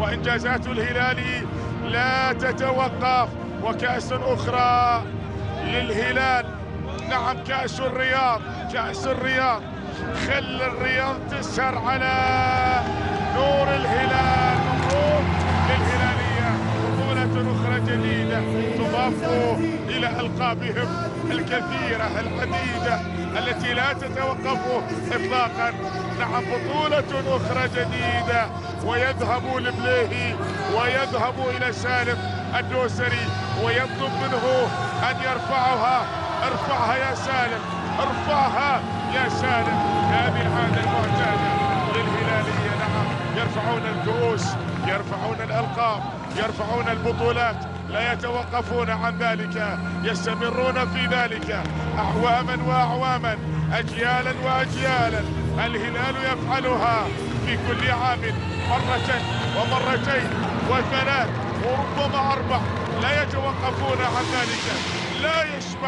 وإنجازات الهلال لا تتوقف. وكأس أخرى للهلال، نعم كأس الرياض، كأس الرياض، خل الرياض تسهر على نور الهلال، نور للهلالية، بطولة أخرى جديدة تضاف إلى ألقابهم الكثيرة العديدة التي لا تتوقف إطلاقا. نعم بطولة أخرى جديدة، ويذهب لبليهي ويذهب إلى سالم الدوسري ويطلب منه أن يرفعها. ارفعها يا سالم، ارفعها يا سالم. هذه العادة المعتادة للهلالية، نعم يرفعون الكؤوس، يرفعون الألقاب، يرفعون البطولات، لا يتوقفون عن ذلك، يستمرون في ذلك أعواما وأعواما، أجيالا وأجيالا. الهلال يفعلها في كل عام، مرة ومرتين وثلاث وربما أربع، لا يتوقفون عن ذلك، لا يشبع.